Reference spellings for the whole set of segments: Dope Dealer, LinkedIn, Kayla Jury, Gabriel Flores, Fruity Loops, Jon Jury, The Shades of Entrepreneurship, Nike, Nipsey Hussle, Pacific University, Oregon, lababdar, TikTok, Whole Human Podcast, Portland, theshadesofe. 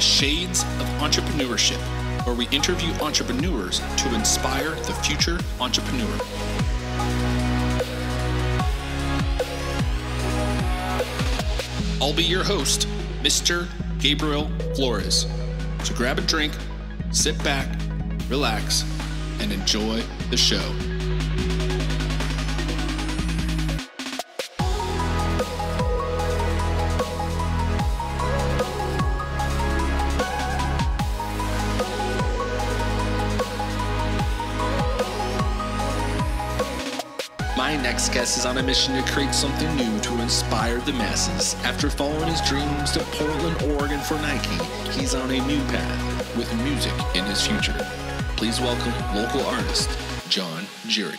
The Shades of Entrepreneurship, where we interview entrepreneurs to inspire the future entrepreneur. I'll be your host, Mr. Gabriel Flores. So grab a drink, sit back, relax, and enjoy the show. My next guest is on a mission to create something new to inspire the masses. After following his dreams to Portland, Oregon for Nike, he's on a new path with music in his future. Please welcome local artist, Jon Jury.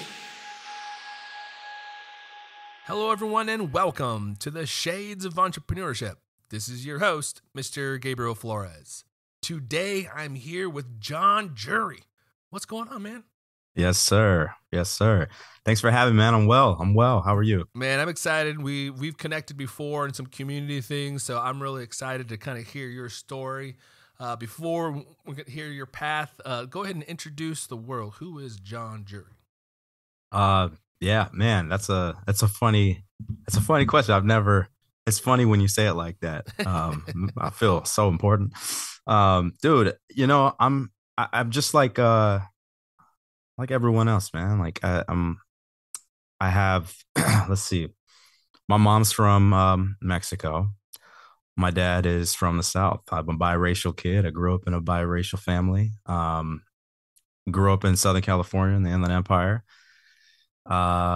Hello, everyone, and welcome to The Shades of Entrepreneurship. This is your host, Mr. Gabriel Flores. Today, I'm here with Jon Jury. What's going on, man? Yes, sir. Yes, sir. Thanks for having me, man. I'm well. How are you? Man, I'm excited. We've connected before in some community things, so I'm really excited to kind of hear your story. Before we hear your path, go ahead and introduce the world. Who is Jon Jury? Yeah, man, that's a funny question. It's funny when you say it like that. I feel so important, dude. You know, I'm just like everyone else, man. Like I have, let's see, my mom's from Mexico. My dad is from the South. I'm a biracial kid. I grew up in a biracial family. Grew up in Southern California in the Inland Empire. And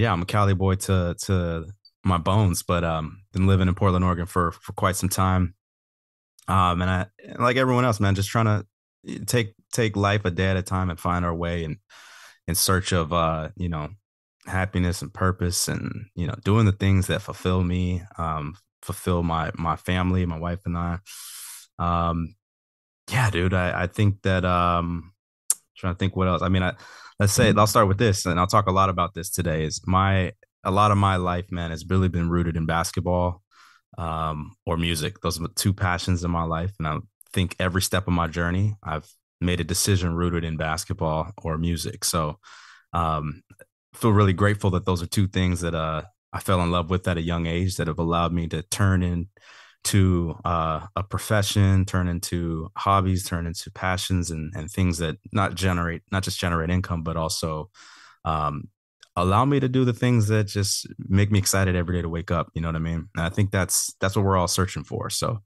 yeah, I'm a Cali boy to my bones, but been living in Portland, Oregon for quite some time. And I, like everyone else, man, just trying to take life a day at a time and find our way and in search of, you know, happiness and purpose and, you know, doing the things that fulfill me, fulfill my family, my wife and I. Yeah, dude, I think that I'm trying to think what else. I mean, let's say I'll start with this, and I'll talk a lot about this today. Is a lot of my life, man, has really been rooted in basketball or music. Those are the two passions in my life, and I think every step of my journey I've made a decision rooted in basketball or music. So I feel really grateful that those are two things that I fell in love with at a young age that have allowed me to turn into a profession, turn into hobbies, turn into passions and things that not just generate income, but also allow me to do the things that just make me excited every day to wake up. You know what I mean? And I think that's what we're all searching for. So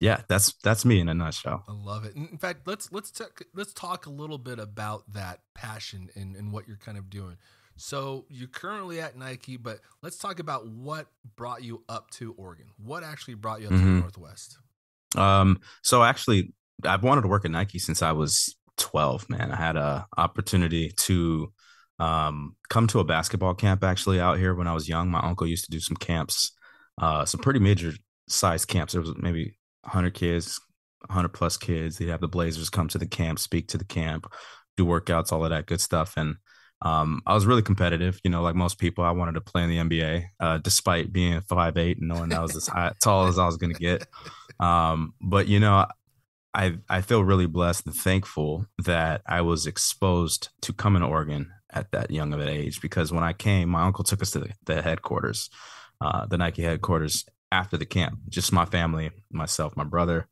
yeah, that's me in a nutshell. I love it. In fact, let's talk a little bit about that passion and what you're kind of doing. So you're currently at Nike, but let's talk about what brought you up to Oregon. What actually brought you up to the Northwest? So actually, I've wanted to work at Nike since I was 12, man. I had an opportunity to come to a basketball camp actually out here when I was young. My uncle used to do some camps, some pretty major size camps. There was maybe 100 kids, 100 plus kids. They'd have the Blazers come to the camp, speak to the camp, do workouts, all of that good stuff. And I was really competitive, you know, like most people. I wanted to play in the NBA, despite being 5'8" and knowing I was as tall as I was going to get. But you know, I feel really blessed and thankful that I was exposed to coming to Oregon at that young of an age, because when I came, my uncle took us to the headquarters, the Nike headquarters after the camp. Just my family, myself, my brother.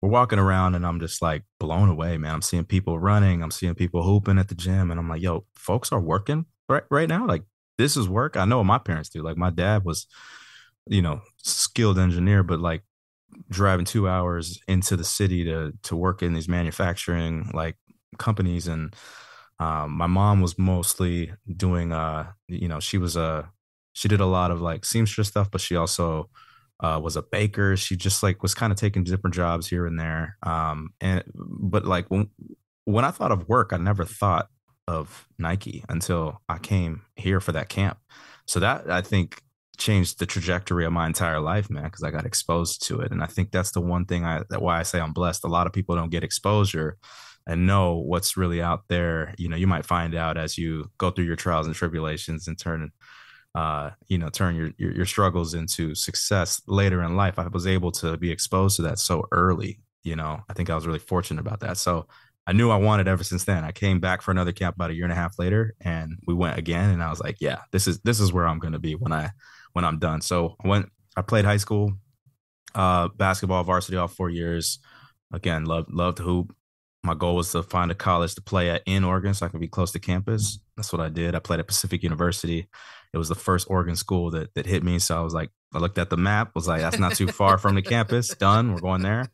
We're walking around and I'm just like blown away, man. I'm seeing people running. I'm seeing people hooping at the gym. And I'm like, yo, folks are working right now. Like, this is work. I know what my parents do. Like, my dad was, you know, skilled engineer, but like driving 2 hours into the city to work in these manufacturing like companies. And my mom was mostly doing, you know, she did a lot of like seamstress stuff, but she also was a baker. She just like was kind of taking different jobs here and there. But like when I thought of work, I never thought of Nike until I came here for that camp. So that, I think, changed the trajectory of my entire life, man, because I got exposed to it. And I think that's the one thing why I say I'm blessed. A lot of people don't get exposure and know what's really out there. You know, you might find out as you go through your trials and tribulations and turn turn your struggles into success later in life. I was able to be exposed to that so early. I think I was really fortunate about that. So I knew I wanted ever since then. I came back for another camp about a year and a half later, and we went again. And I was like, yeah, this is where I'm going to be when I'm done. So I played high school, basketball, varsity all 4 years. Again, loved to hoop. My goal was to find a college to play at in Oregon so I could be close to campus. That's what I did. I played at Pacific University. It was the first Oregon school that hit me. So I was like, I looked at the map, was like, that's not too far from the campus. Done. We're going there.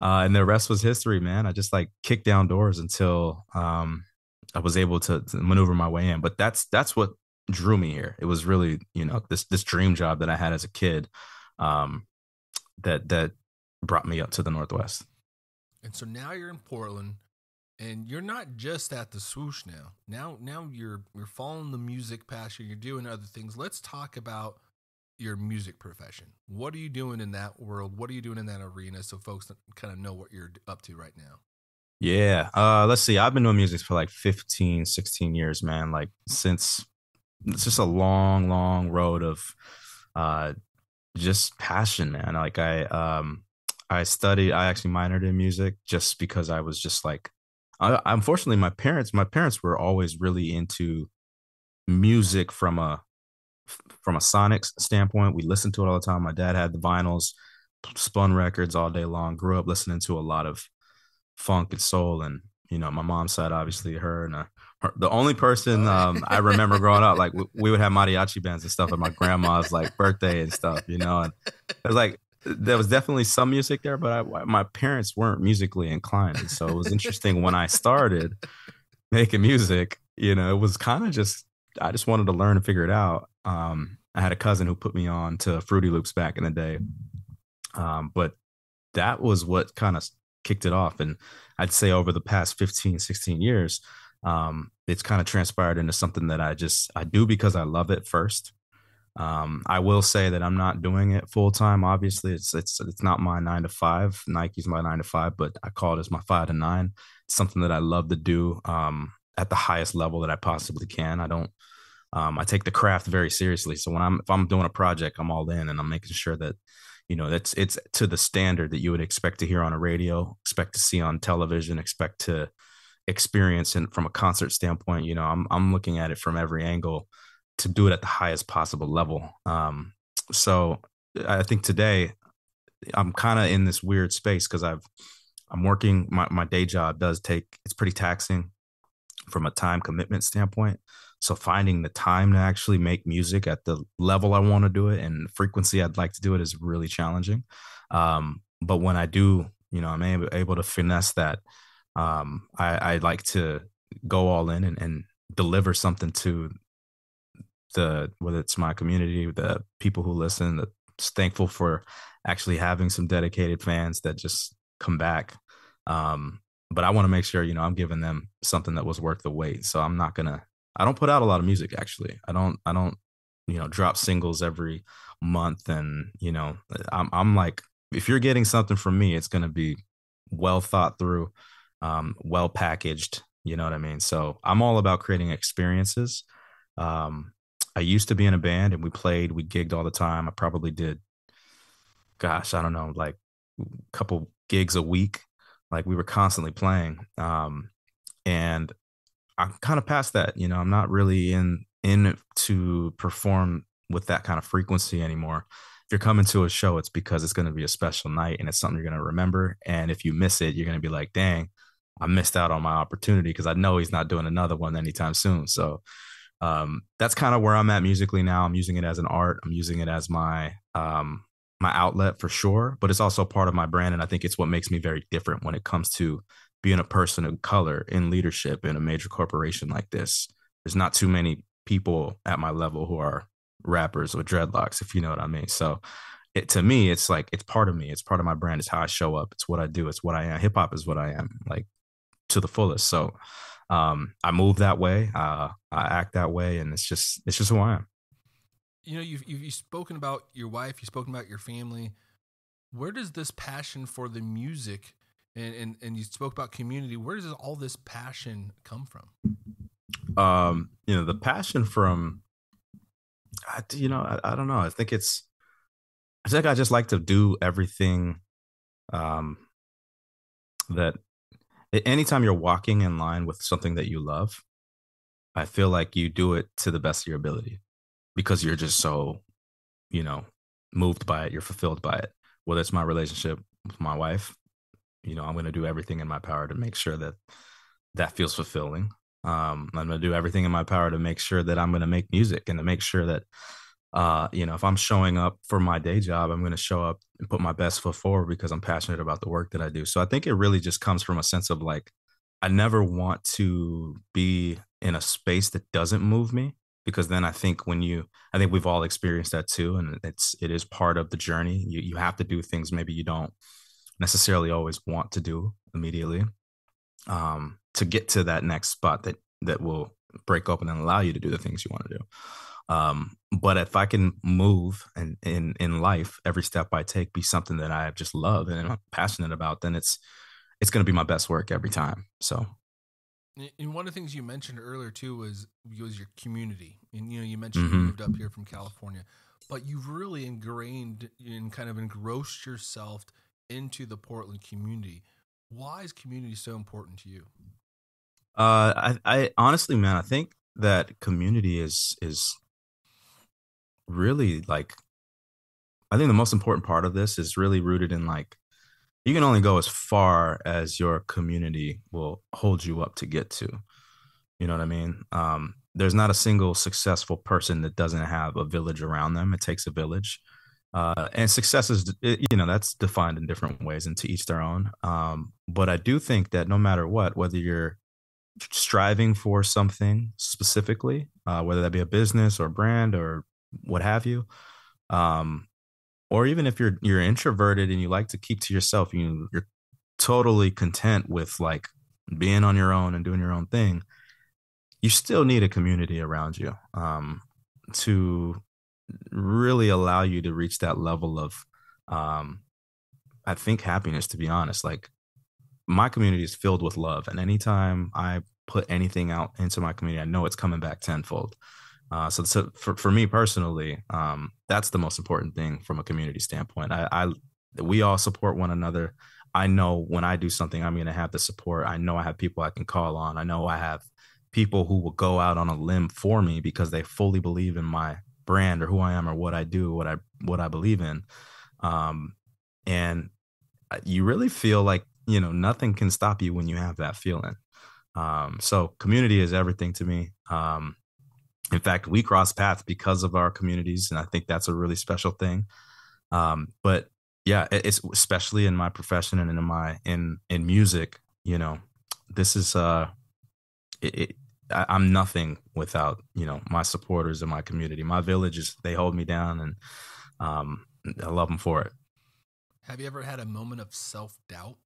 And the rest was history, man. I just kicked down doors until I was able to maneuver my way in. But that's what drew me here. It was really, this dream job that I had as a kid that brought me up to the Northwest. And so now you're in Portland, and you're not just at the swoosh now. Now you're following the music passion. You're doing other things. Let's talk about your music profession. What are you doing in that world? What are you doing in that arena? So folks kind of know what you're up to right now. Yeah. Let's see. I've been doing music for 15, 16 years, man. Since it's just a long, long road of, just passion, man. I actually minored in music just because I was just unfortunately my parents were always really into music from a sonic standpoint. We listened to it all the time. My dad had the vinyls, spun records all day long, grew up listening to a lot of funk and soul. And, my mom's side, obviously her and the only person I remember growing up, we would have mariachi bands and stuff at my grandma's birthday and stuff, and it was there was definitely some music there, but my parents weren't musically inclined. And so it was interesting when I started making music, it was kind of I just wanted to learn and figure it out. I had a cousin who put me on to Fruity Loops back in the day. But that was what kind of kicked it off. And I'd say over the past 15, 16 years, it's kind of transpired into something that I do because I love it first. I will say that I'm not doing it full time. Obviously, it's not my 9 to 5. Nike's my 9 to 5, but I call it as my 5 to 9. It's something that I love to do at the highest level that I possibly can. I don't. I take the craft very seriously. So if I'm doing a project, I'm all in, and I'm making sure that it's to the standard that you would expect to hear on a radio, expect to see on television, expect to experience. And from a concert standpoint, I'm looking at it from every angle to do it at the highest possible level. So I think today I'm kind of in this weird space because I'm working. My day job it's pretty taxing from a time commitment standpoint. So finding the time to actually make music at the level I want to do it and the frequency I'd like to do it is really challenging. But when I do, I'm able to finesse that. I like to go all in and deliver something to whether it's my community, the people who listen, thankful for actually having some dedicated fans that just come back. But I want to make sure, I'm giving them something that was worth the wait. So I'm not gonna, I don't put out a lot of music, actually. I don't, drop singles every month. And, I'm like, if you're getting something from me, it's going to be well thought through, well packaged. You know what I mean? So I'm all about creating experiences. I used to be in a band and we gigged all the time. I probably did, gosh, I don't know, a couple gigs a week. We were constantly playing. And I'm kind of past that, I'm not really in it to perform with that kind of frequency anymore. If you're coming to a show, it's because it's going to be a special night and it's something you're going to remember. And if you miss it, you're going to be like, dang, I missed out on my opportunity because I know he's not doing another one anytime soon. So, that's kind of where I'm at musically now. I'm using it as an art. I'm using it as my, my outlet for sure, but it's also part of my brand. And I think it's what makes me very different when it comes to being a person of color in leadership in a major corporation like this. There's not too many people at my level who are rappers with dreadlocks, if you know what I mean. So to me, it's it's part of me. It's part of my brand. It's how I show up. It's what I do. It's what I am. Hip hop is what I am, to the fullest. So, I move that way. I act that way. And it's just who I am. You've spoken about your wife, you've spoken about your family. Where does this passion for the music and you spoke about community, where does all this passion come from? The passion from I don't know. I think I just like to do everything that anytime you're walking in line with something that you love, I feel like you do it to the best of your ability because you're just so, moved by it. You're fulfilled by it. Whether it's my relationship with my wife, I'm going to do everything in my power to make sure that that feels fulfilling. I'm going to do everything in my power to make sure that I'm going to make music and to make sure that, if I'm showing up for my day job, I'm going to show up and put my best foot forward because I'm passionate about the work that I do. So I think it really just comes from a sense of like, I never want to be in a space that doesn't move me, because then I think we've all experienced that too. And it is part of the journey. You have to do things maybe you don't necessarily always want to do immediately, to get to that next spot that will break open and allow you to do the things you want to do. But if I can move and in life, every step I take be something that I just love and I'm passionate about, then it's going to be my best work every time. So. And one of the things you mentioned earlier too was your community. And, you mentioned you moved up here from California, but you've really ingrained and kind of engrossed yourself into the Portland community. Why is community so important to you? I honestly, man, I think that community is really like, I think the most important part of this is really rooted in like, you can only go as far as your community will hold you up to get to. You know what I mean? There's not a single successful person that doesn't have a village around them. It takes a village. And success is, that's defined in different ways and to each their own. But I do think that no matter what, whether you're striving for something specifically, whether that be a business or brand or what have you, or even if you're introverted and you like to keep to yourself, you're totally content with like being on your own and doing your own thing, you still need a community around you to really allow you to reach that level of, I think, happiness, to be honest. Like, my community is filled with love. And anytime I put anything out into my community, I know it's coming back tenfold. So for me personally, that's the most important thing from a community standpoint. We all support one another. I know when I do something, I'm going to have the support. I know I have people I can call on. I know I have people who will go out on a limb for me because they fully believe in my brand or who I am or what I do, what I believe in. And you really feel like, nothing can stop you when you have that feeling. So community is everything to me. In fact, we cross paths because of our communities, and I think that's a really special thing. But yeah, it's especially in my profession and in music. This is I'm nothing without my supporters and my community. My village they hold me down, and I love them for it. Have you ever had a moment of self-doubt?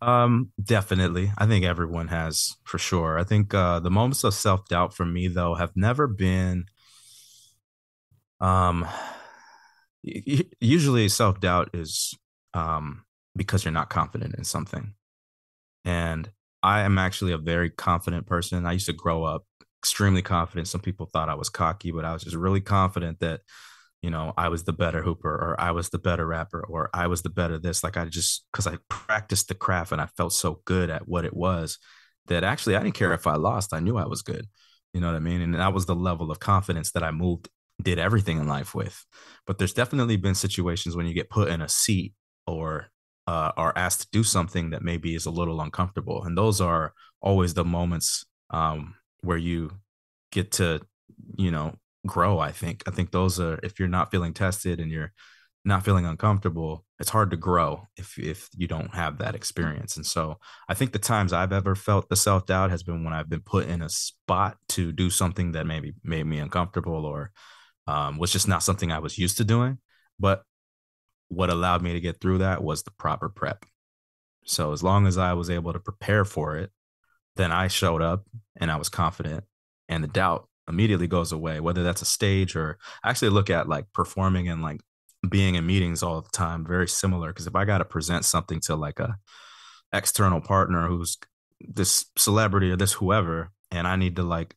Definitely. I think everyone has, for sure. I think the moments of self-doubt for me, though, have never been. Usually self-doubt is because you're not confident in something. And I am actually a very confident person. I used to grow up extremely confident. Some people thought I was cocky, but I was just really confident that, I was the better hooper, or I was the better rapper, or I was the better this. Like, because I practiced the craft and I felt so good at what it was that actually I didn't care if I lost. I knew I was good. You know what I mean? And that was the level of confidence that I did everything in life with. But there's definitely been situations when you get put in a seat or are asked to do something that maybe is a little uncomfortable. And those are always the moments where you get to, grow. I think those are, if you're not feeling tested and you're not feeling uncomfortable, it's hard to grow if you don't have that experience. And so I think the times I've ever felt the self-doubt has been when I've been put in a spot to do something that maybe made me uncomfortable or was just not something I was used to doing. But what allowed me to get through that was the proper prep. So as long as I was able to prepare for it, then I showed up and I was confident, and the doubt immediately goes away, whether that's a stage or I actually look at like performing and like being in meetings all the time, very similar. Cause if I got to present something to like a external partner who's this celebrity or this whoever, and I need to like,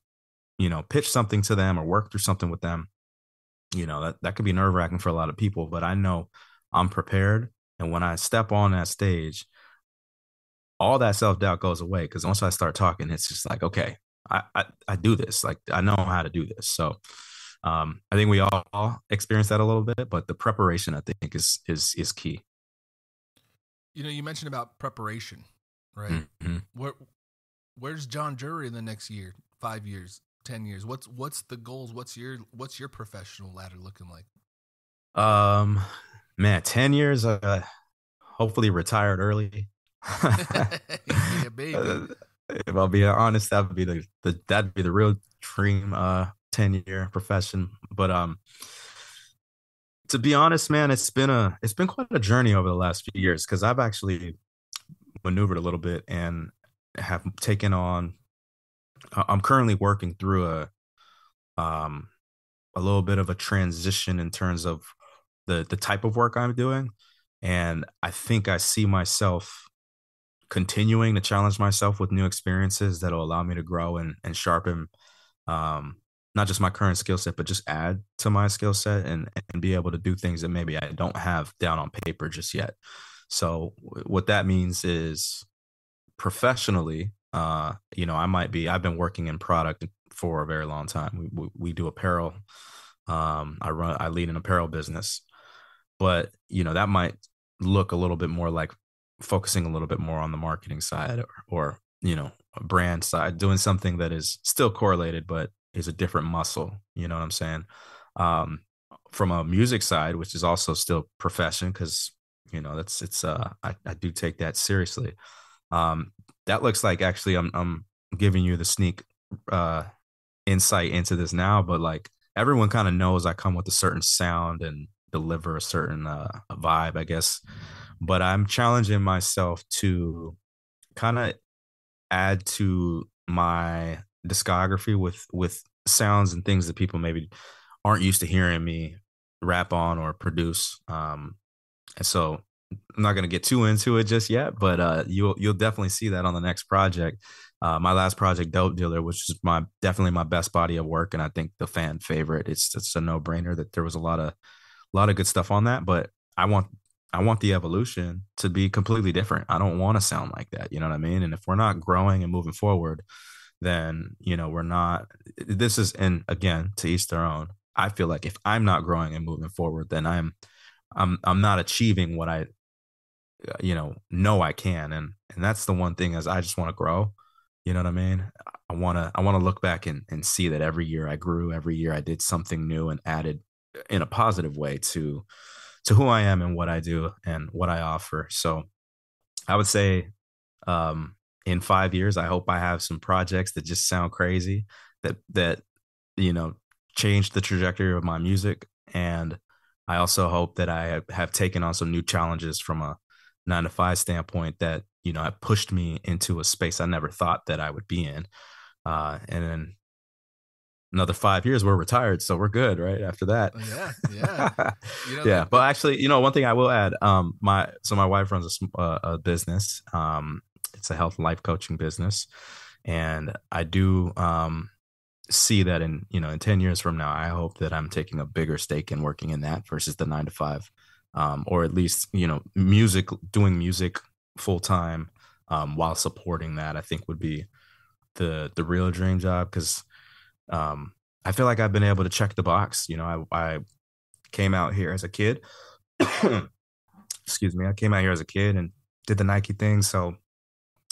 you know, pitch something to them or work through something with them, you know, that could be nerve wracking for a lot of people, but I know I'm prepared. And when I step on that stage, all that self-doubt goes away. Cause once I start talking, it's just like, okay, I do this. Like, I know how to do this. So I think we all experience that a little bit, but the preparation, I think, is key. You know, you mentioned about preparation, right? Mm-hmm. Where's Jon Jury in the next year, 5 years, 10 years? What's the goals? What's your professional ladder looking like? Man, 10 years, hopefully retired early. Yeah, baby. If I'll be honest, that'd be the real dream, 10-year profession. But to be honest, man, it's been quite a journey over the last few years, because I've actually maneuvered a little bit and have taken on. I'm currently working through a little bit of a transition in terms of the type of work I'm doing, and I think I see myself continuing to challenge myself with new experiences that'll allow me to grow and sharpen not just my current skill set, but just add to my skill set and be able to do things that maybe I don't have down on paper just yet. So what that means is professionally, you know, I've been working in product for a very long time. We do apparel. I lead an apparel business, but you know, that might look a little bit more like focusing a little bit more on the marketing side or, you know, brand side, doing something that is still correlated, but is a different muscle. You know what I'm saying? From a music side, which is also still profession, because, you know, I do take that seriously. That looks like, actually, I'm giving you the sneak insight into this now, but like everyone kind of knows I come with a certain sound and deliver a certain vibe, I guess. But I'm challenging myself to kind of add to my discography with sounds and things that people maybe aren't used to hearing me rap on or produce. And so I'm not going to get too into it just yet, but you'll definitely see that on the next project. My last project, Dope Dealer, which is definitely my best body of work, and I think the fan favorite. It's a no-brainer that there was a lot of good stuff on that, but I want the evolution to be completely different. I don't want to sound like that. You know what I mean? And if we're not growing and moving forward, then, you know, we're not, this is, and again, to each their own. I feel like if I'm not growing and moving forward, then I'm not achieving what I, you know I can. And that's the one thing, is I just want to grow. You know what I mean? I want to look back and see that every year I grew, every year I did something new and added in a positive way to who I am and what I do and what I offer. So I would say, in 5 years, I hope I have some projects that just sound crazy, that, you know, change the trajectory of my music. And I also hope that I have taken on some new challenges from a 9-to-5 standpoint that, you know, have pushed me into a space I never thought that I would be in. And then another 5 years, we're retired, so we're good, right? After that. Yeah. You know, yeah. But actually, you know, one thing I will add, my wife runs a business, it's a health and life coaching business. And I do see that in 10 years from now, I hope that I'm taking a bigger stake in working in that versus the 9-to-5, or at least, you know, doing music full time, while supporting that, I think would be the real dream job. Cause I feel like I've been able to check the box. You know, I came out here as a kid, excuse me. I came out here as a kid and did the Nike thing. So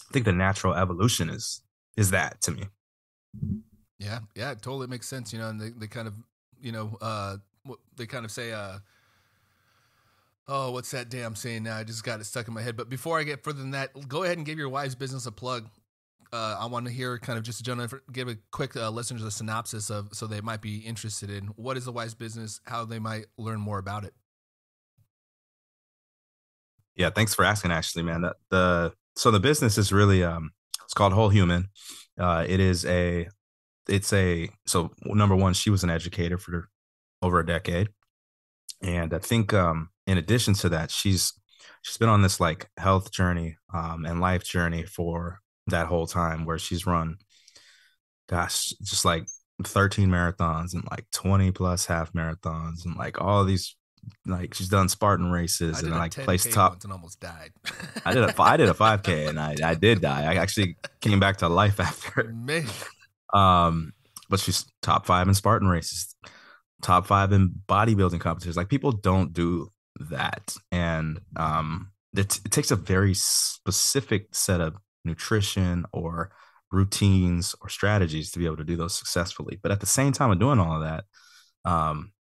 I think the natural evolution is that to me. Yeah. Yeah. It totally makes sense. You know, and they kind of, you know, they kind of say, oh, what's that damn saying now? I just got it stuck in my head. But before I get further than that, go ahead and give your wife's business a plug. I want to hear kind of just give a quick listeners a synopsis of, so they might be interested in what is the wife's business, how they might learn more about it. Yeah. Thanks for asking, actually, man. So the business is really, it's called Whole Human. So number one, she was an educator for over a decade. And I think, in addition to that, she's been on this like health journey, and life journey for that whole time, where she's run, just like 13 marathons and like 20 plus half marathons and like all these, like she's done Spartan races and like placed top and almost died. I did a 5K and I did die. I actually came back to life after. Man. But she's top 5 in Spartan races, top 5 in bodybuilding competitions. Like people don't do that. And it takes a very specific set of nutrition or routines or strategies to be able to do those successfully. But at the same time of doing all of that,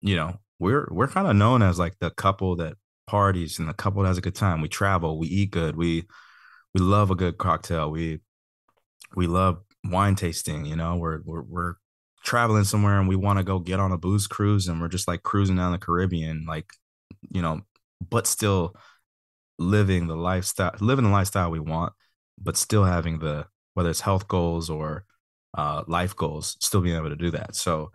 you know, we're kind of known as like the couple that parties and the couple that has a good time. We travel, we eat good. We love a good cocktail. We love wine tasting, you know, we're traveling somewhere and we want to go get on a booze cruise and we're just like cruising down the Caribbean, like, you know, but still living the lifestyle we want, but still having the, whether it's health goals or life goals, still being able to do that. So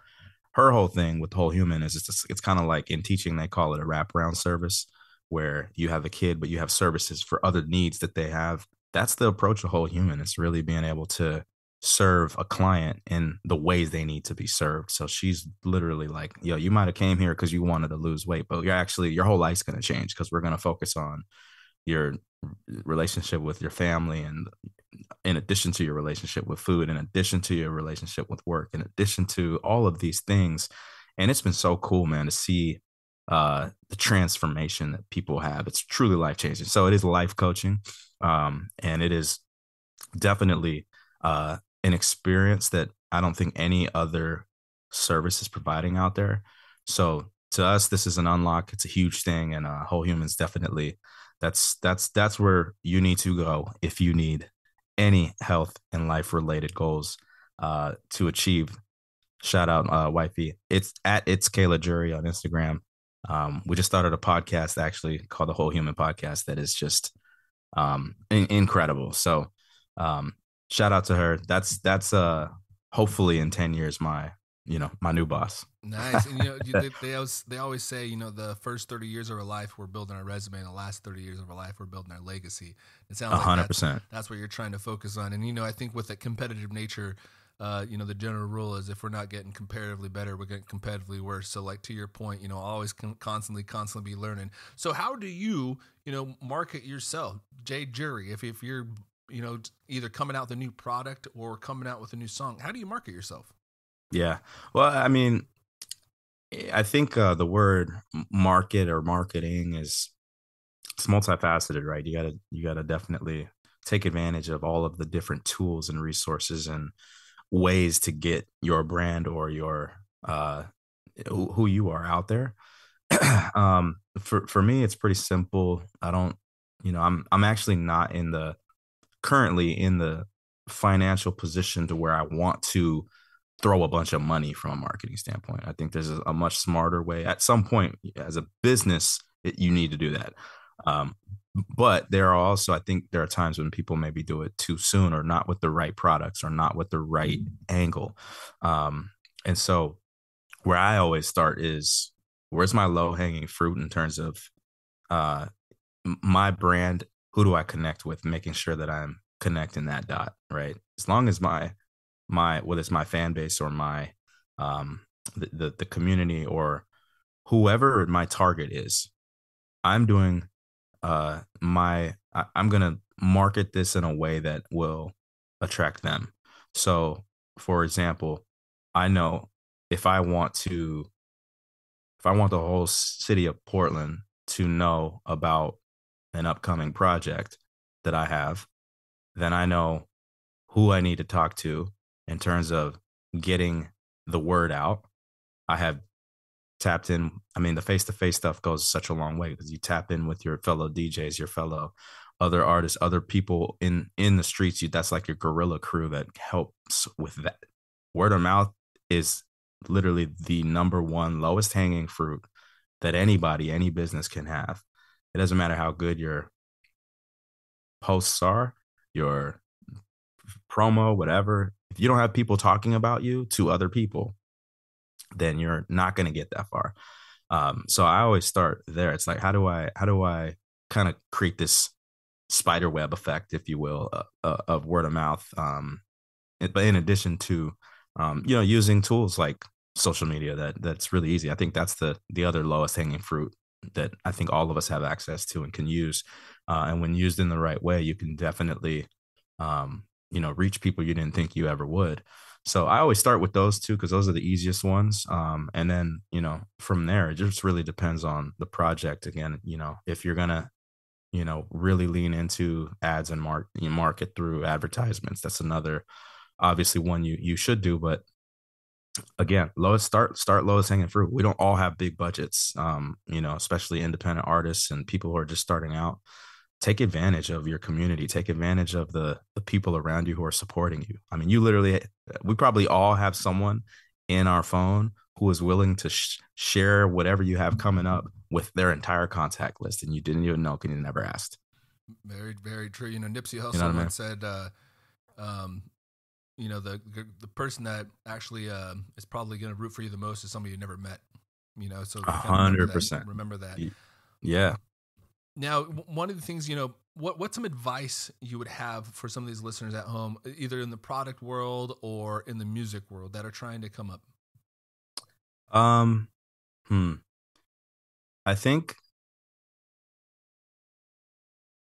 her whole thing with Whole Human is it's kind of like in teaching, they call it a wraparound service where you have a kid, but you have services for other needs that they have. That's the approach of Whole Human. It's really being able to serve a client in the ways they need to be served. So she's literally like, yo, you might've came here because you wanted to lose weight, but you're actually, your whole life's going to change because we're going to focus on your relationship with your family, and in addition to your relationship with food, in addition to your relationship with work, in addition to all of these things. And it's been so cool, man, to see the transformation that people have. It's truly life-changing. So it is life coaching, and it is definitely an experience that I don't think any other service is providing out there. So to us, this is an unlock. It's a huge thing, and Whole Human's definitely that's where you need to go if you need any health and life related goals to achieve. Shout out wifey. It's Kayla Jury on Instagram. We just started a podcast actually called the Whole Human Podcast that is just incredible. So shout out to her. That's hopefully in 10 years my new boss. Nice. And, you know, they always say, you know, the first 30 years of our life, we're building our resume. And the last 30 years of our life, we're building our legacy. It sounds 100%. Like that's what you're trying to focus on. And, you know, I think with that competitive nature, you know, the general rule is if we're not getting comparatively better, we're getting competitively worse. So like to your point, you know, always constantly be learning. So how do you market yourself, J. Jury, if you're, you know, either coming out with a new product or coming out with a new song, how do you market yourself? Yeah. Well, I mean, I think the word market or marketing it's multifaceted, right? You gotta definitely take advantage of all of the different tools and resources and ways to get your brand or your who you are out there. For me, it's pretty simple. I don't, you know, I'm actually not currently in the financial position to where I want to throw a bunch of money from a marketing standpoint. I think there's a much smarter way. At some point as a business, you need to do that. But I think there are times when people maybe do it too soon or not with the right products or not with the right angle. And so where I always start is where's my low hanging fruit in terms of my brand? Who do I connect with? Making sure that I'm connecting that dot, right? As long as my whether it's my fan base or my the community or whoever my target is, I'm gonna market this in a way that will attract them. So for example, I know if I want the whole city of Portland to know about an upcoming project that I have, then I know who I need to talk to in terms of getting the word out. I have tapped in. I mean, the face-to-face stuff goes such a long way because you tap in with your fellow DJs, your fellow other artists, other people in the streets. That's like your guerrilla crew that helps with that. Word of mouth is literally the number one lowest hanging fruit that anybody, any business can have. It doesn't matter how good your posts are, your promo, whatever. If you don't have people talking about you to other people, then you're not going to get that far. So I always start there. It's like, how do I kind of create this spider web effect, if you will, of word of mouth. But in addition to you know, using tools like social media, that's really easy. I think that's the other lowest hanging fruit that I think all of us have access to and can use. And when used in the right way, you can definitely, you know, reach people you didn't think you ever would. So I always start with those two because those are the easiest ones. And then, you know, from there, it just really depends on the project. Again, you know, if you're going to, you know, really lean into ads and market through advertisements, that's another, obviously one you should do. But again, start lowest hanging fruit. We don't all have big budgets, you know, especially independent artists and people who are just starting out. Take advantage of your community. Take advantage of the people around you who are supporting you. I mean, you literally, we probably all have someone in our phone who is willing to share whatever you have coming up with their entire contact list, and you didn't even know because you never asked. Very, very true. You know, Nipsey Hussle, you know what I mean? Said, you know, the person that actually is probably going to root for you the most is somebody you never met. You know, so 100%. Remember that. Yeah. Now, one of the things, you know, what's some advice you would have for some of these listeners at home, either in the product world or in the music world that are trying to come up? I think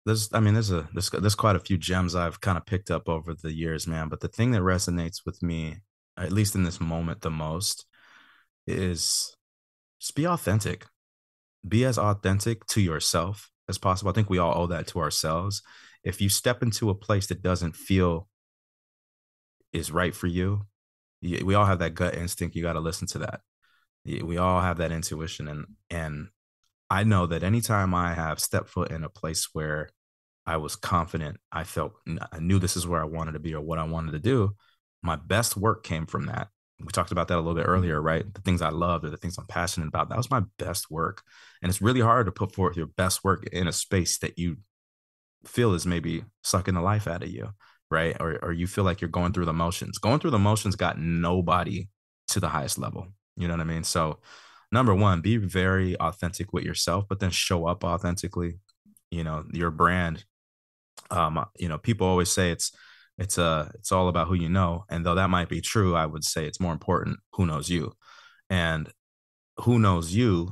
there's quite a few gems I've kind of picked up over the years, man. But the thing that resonates with me, at least in this moment, the most is just be authentic. Be as authentic to yourself as possible. I think we all owe that to ourselves. If you step into a place that doesn't feel is right for you, we all have that gut instinct. You got to listen to that. We all have that intuition. And I know that anytime I have stepped foot in a place where I was confident, I knew this is where I wanted to be or what I wanted to do, my best work came from that. We talked about that a little bit earlier, right? The things I loved or the things I'm passionate about, that was my best work. And it's really hard to put forth your best work in a space that you feel is maybe sucking the life out of you, right? Or you feel like you're going through the motions. Going through the motions got nobody to the highest level. You know what I mean? So number one, be very authentic with yourself, but then show up authentically. You know, your brand, you know, people always say it's all about who you know. And though that might be true, I would say it's more important who knows you, and who knows you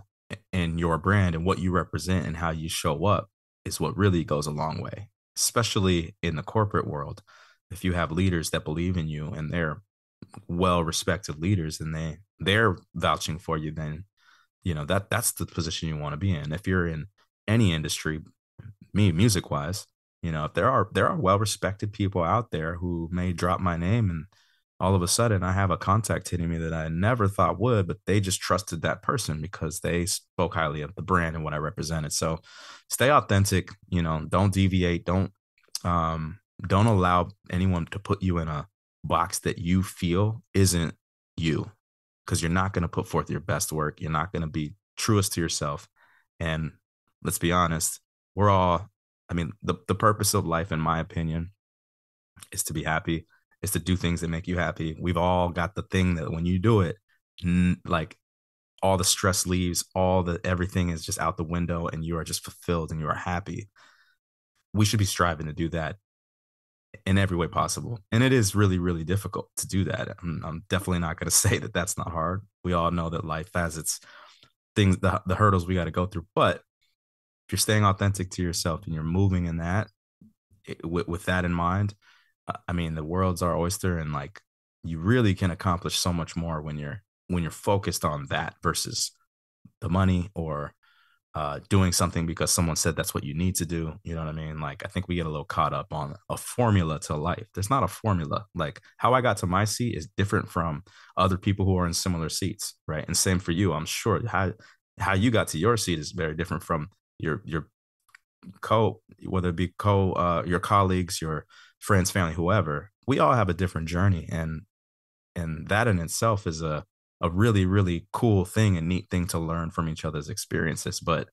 and your brand and what you represent and how you show up is what really goes a long way, especially in the corporate world. If you have leaders that believe in you and they're well-respected leaders and they're vouching for you, then, you know, that's the position you want to be in. If you're in any industry, music wise, you know, if there are well-respected people out there who may drop my name and all of a sudden I have a contact hitting me that I never thought would, but they just trusted that person because they spoke highly of the brand and what I represented. So stay authentic, you know, don't deviate. Don't allow anyone to put you in a box that you feel isn't you, because you're not going to put forth your best work. You're not going to be truest to yourself. And let's be honest, we're all, I mean, the purpose of life, in my opinion, is to be happy, is to do things that make you happy. We've all got the thing that when you do it, like all the stress leaves, everything is just out the window and you are just fulfilled and you are happy. We should be striving to do that in every way possible. And it is really, really difficult to do that. I'm definitely not going to say that that's not hard. We all know that life has its things, the hurdles we got to go through. But if you're staying authentic to yourself and you're moving in that, with that in mind, I mean, the world's our oyster, and like you really can accomplish so much more when you're focused on that versus the money or doing something because someone said that's what you need to do. You know what I mean? Like, I think we get a little caught up on a formula to life. There's not a formula. Like, how I got to my seat is different from other people who are in similar seats, right? And same for you, I'm sure. How you got to your seat is very different from your colleagues, your friends, family, whoever. We all have a different journey, and that in itself is a really, really cool thing and neat thing to learn from each other's experiences. But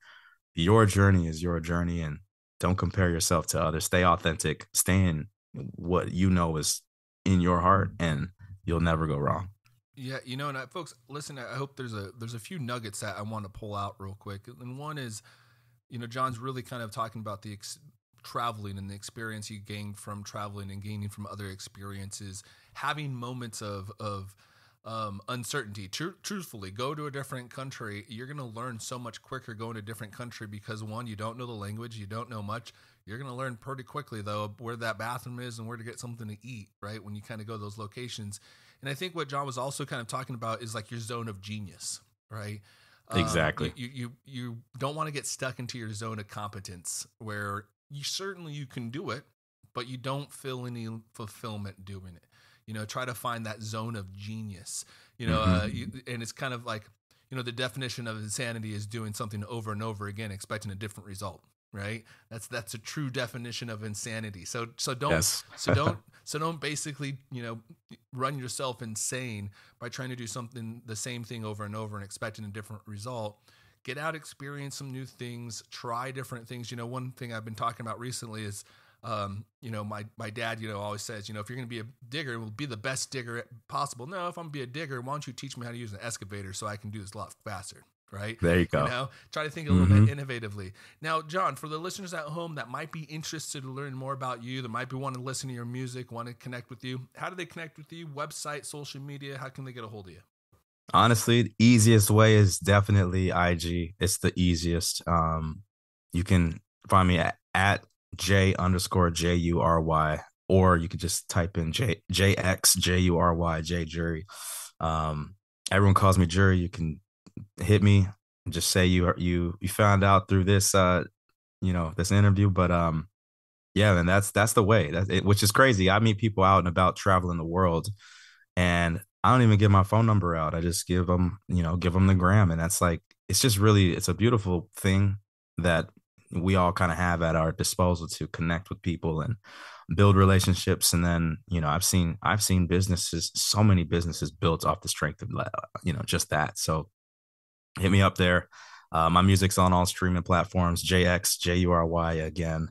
your journey is your journey, and don't compare yourself to others. Stay authentic, stay in what you know is in your heart, and you'll never go wrong. Yeah, you know, and folks, listen, I hope there's a few nuggets that I want to pull out real quick. And one is, you know, Jon's really kind of talking about the traveling and the experience you gained from traveling and gaining from other experiences having moments of uncertainty. Truthfully, go to a different country. You're going to learn so much quicker going to a different country because, one, you don't know the language, you don't know much. You're going to learn pretty quickly, though, where that bathroom is and where to get something to eat, right, when you kind of go to those locations. And I think what John was also kind of talking about is like your zone of genius, right? Exactly. You don't want to get stuck into your zone of competence where you can do it, but you don't feel any fulfillment doing it. You know, try to find that zone of genius, you know, and it's kind of like, you know, the definition of insanity is doing something over and over again, expecting a different result, right? That's a true definition of insanity. So don't basically, you know, run yourself insane by trying to do something, the same thing over and over and expecting a different result. Get out, experience some new things, try different things. You know, one thing I've been talking about recently is, you know, my dad, you know, always says, you know, if you're going to be a digger, we'll be the best digger possible. No, if I'm going to be a digger, why don't you teach me how to use an excavator so I can do this a lot faster, right? There you go. You know, try to think a little bit innovatively. Now, John, for the listeners at home that might be interested to learn more about you, that might be wanting to listen to your music, want to connect with you, how do they connect with you? Website, social media, how can they get a hold of you? Honestly, the easiest way is definitely IG. It's the easiest. You can find me at J_JURY, or you could just type in JXJURY, J Jury. Everyone calls me Jury. You can hit me and just say you found out through this this interview. But yeah, man, that's the way. That's it, which is crazy. I meet people out and about traveling the world, and I don't even give my phone number out. I just give them the gram, and that's like, it's just really, it's a beautiful thing that we all kind of have at our disposal to connect with people and build relationships. And then, you know, I've seen businesses, so many businesses built off the strength of, you know, just that. So hit me up there. My music's on all streaming platforms, JXJURY again.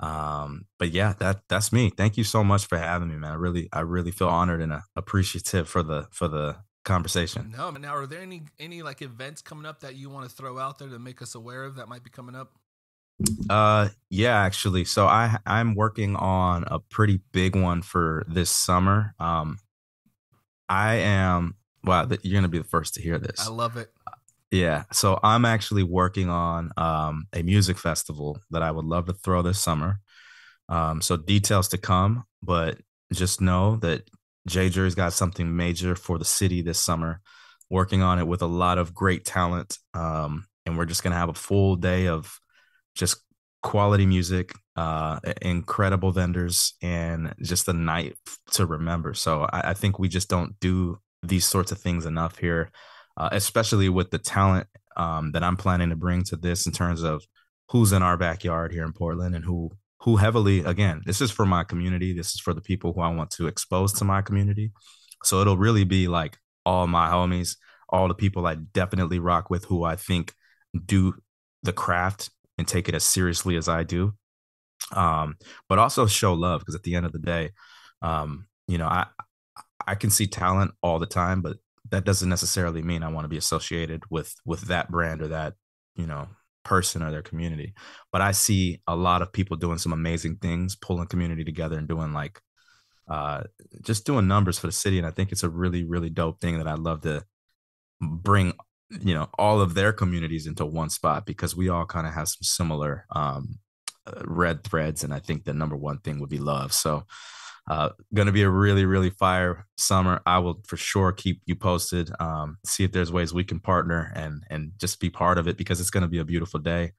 But yeah, that's me. Thank you so much for having me, man. I really feel honored and appreciative for the conversation. No, now are there any like events coming up that you want to throw out there to make us aware of that might be coming up? Yeah, actually. So I'm working on a pretty big one for this summer. You're gonna be the first to hear this. I love it. Yeah. So I'm actually working on a music festival that I would love to throw this summer. So details to come, but just know that J Jury's got something major for the city this summer, working on it with a lot of great talent. And we're just gonna have a full day of just quality music, incredible vendors, and just a night to remember. So I think we just don't do these sorts of things enough here, especially with the talent that I'm planning to bring to this in terms of who's in our backyard here in Portland and who heavily, again, this is for my community. This is for the people who I want to expose to my community. So it'll really be like all my homies, all the people I definitely rock with who I think do the craft and take it as seriously as I do. But also show love, because at the end of the day, you know, I can see talent all the time, but that doesn't necessarily mean I want to be associated with that brand or that, you know, person or their community. But I see a lot of people doing some amazing things, pulling community together and doing like, just doing numbers for the city. And I think it's a really, really dope thing that I'd love to bring, you know, all of their communities into one spot, because we all kind of have some similar red threads. And I think the number one thing would be love. So going to be a really, really fire summer. I will for sure keep you posted, see if there's ways we can partner and just be part of it, because it's going to be a beautiful day.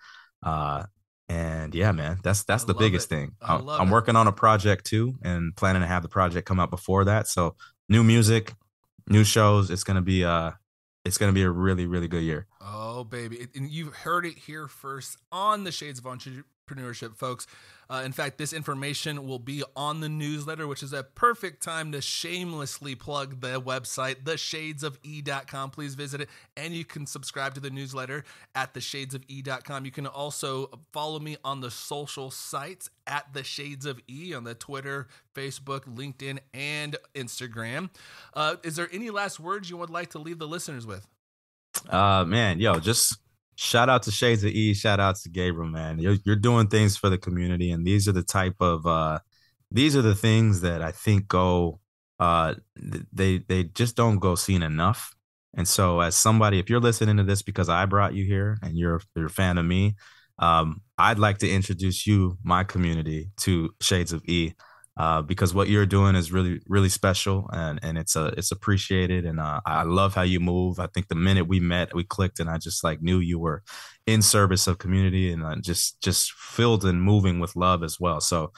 And yeah, man, that's the biggest thing. I'm working on a project too, and planning to have the project come out before that. So new music, new shows. It's going to be a really, really good year. Oh, baby. And you heard it here first on the Shades of Entrepreneurship, folks. In fact, this information will be on the newsletter, which is a perfect time to shamelessly plug the website, theshadesofe.com. Please visit it. And you can subscribe to the newsletter at theshadesofe.com. You can also follow me on the social sites at The Shades of E on the Twitter, Facebook, LinkedIn, and Instagram. Is there any last words you would like to leave the listeners with? Just shout out to Shades of E. Shout out to Gabriel, man. You're doing things for the community. And these are the things that I think go They just don't go seen enough. And so as somebody, if you're listening to this because I brought you here and you're a fan of me, I'd like to introduce you, my community, to Shades of E, because what you're doing is really, really special, and it's appreciated. And I love how you move. I think the minute we met, we clicked, and I just like knew you were in service of community and just filled and moving with love as well. So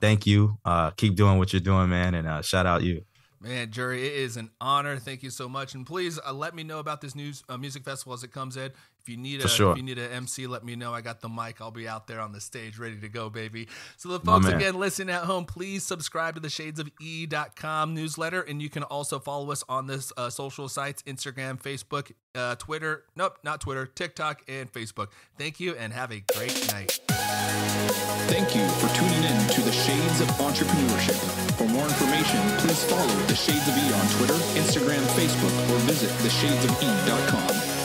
thank you. Keep doing what you're doing, man. And shout out you. Man, Jury, it is an honor. Thank you so much. And please let me know about this new music festival as it comes in. If you need an MC, let me know. I got the mic. I'll be out there on the stage ready to go, baby. So the folks, again, listening at home, please subscribe to the shadesofE.com newsletter. And you can also follow us on this social sites, Instagram, Facebook, Twitter. Nope, not Twitter, TikTok, and Facebook. Thank you and have a great night. Thank you for tuning in to the Shades of Entrepreneurship. For more information, please follow the Shades of E on Twitter, Instagram, Facebook, or visit theshadesofE.com.